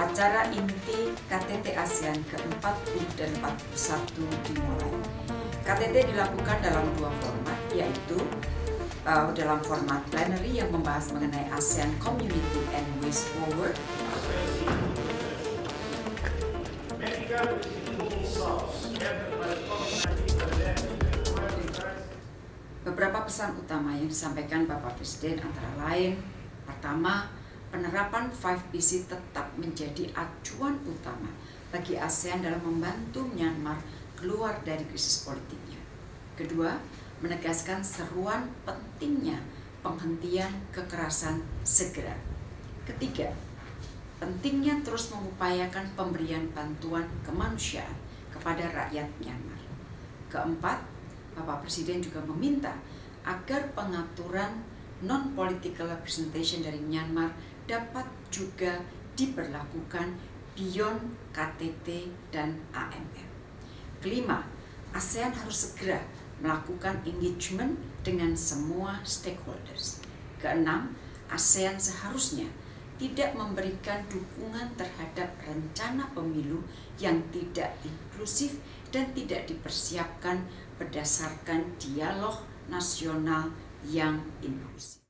Acara inti KTT ASEAN ke-40 dan 41 dimulai. KTT dilakukan dalam dua format, yaitu dalam format plenary yang membahas mengenai ASEAN Community and Ways Forward, beberapa pesan utama yang disampaikan Bapak Presiden antara lain, pertama, penerapan 5-PC tetap menjadi acuan utama bagi ASEAN dalam membantu Myanmar keluar dari krisis politiknya. Kedua, menegaskan seruan pentingnya penghentian kekerasan segera. Ketiga, pentingnya terus mengupayakan pemberian bantuan kemanusiaan kepada rakyat Myanmar. Keempat, Bapak Presiden juga meminta agar pengaturan non-political representation dari Myanmar dapat juga diberlakukan beyond KTT dan AMM. Kelima, ASEAN harus segera melakukan engagement dengan semua stakeholders. Keenam, ASEAN seharusnya tidak memberikan dukungan terhadap rencana pemilu yang tidak inklusif dan tidak dipersiapkan berdasarkan dialog nasional yang inklusif.